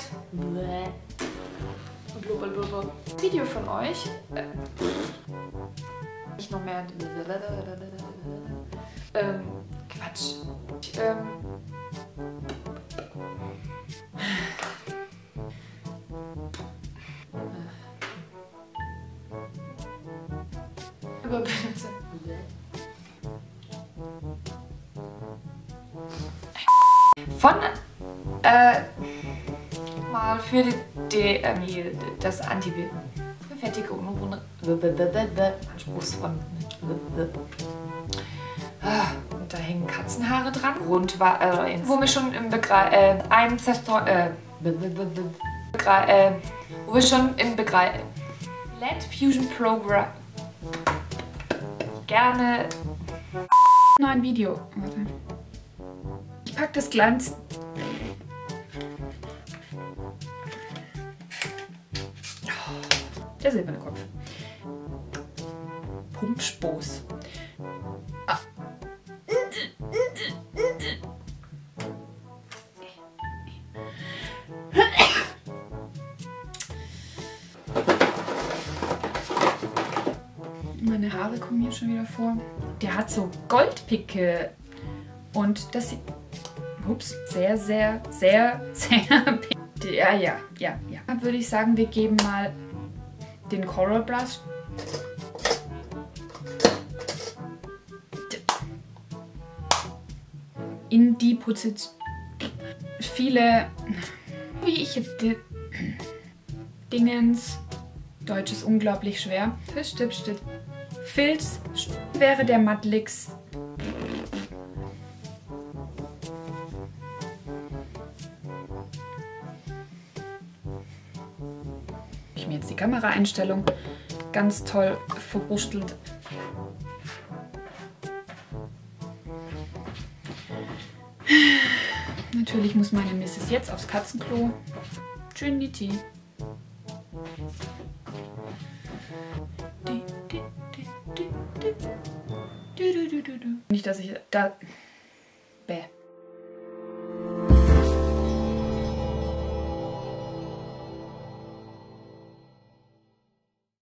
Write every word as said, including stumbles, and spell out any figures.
Zeit. Blablabla. Video von euch. Äh, nicht noch mehr. Ähm, Quatsch. Ähm. Überbenutze. Von äh, mal für die, die äh, das Antibild für fertige unruhende anspruchsvoll. Und da hängen Katzenhaare dran. Rund war äh, wo wir schon im Begreif äh, einem Zerstör äh, äh, wo wir schon im Begreif L E D Fusion Program gerne neuen Video. Warte. Ich pack das Glanz. Der silberne Kopf. Pumpspoß. Ah. Meine Haare kommen hier schon wieder vor. Der hat so Goldpickel. Und das sieht... Ups, sehr, sehr, sehr, sehr... ja, ja, ja, ja. Dann würde ich sagen, wir geben mal den Coral Brush. In die Position. Viele... Wie ich... Dingens... Deutsch ist unglaublich schwer. Fisch, Stipp, Stipp. Filz wäre der Matlix. Ich mir jetzt die Kameraeinstellung ganz toll verwurstelt. Natürlich muss meine Misses jetzt aufs Katzenklo. Trinity. Nicht, dass ich da... Bäh.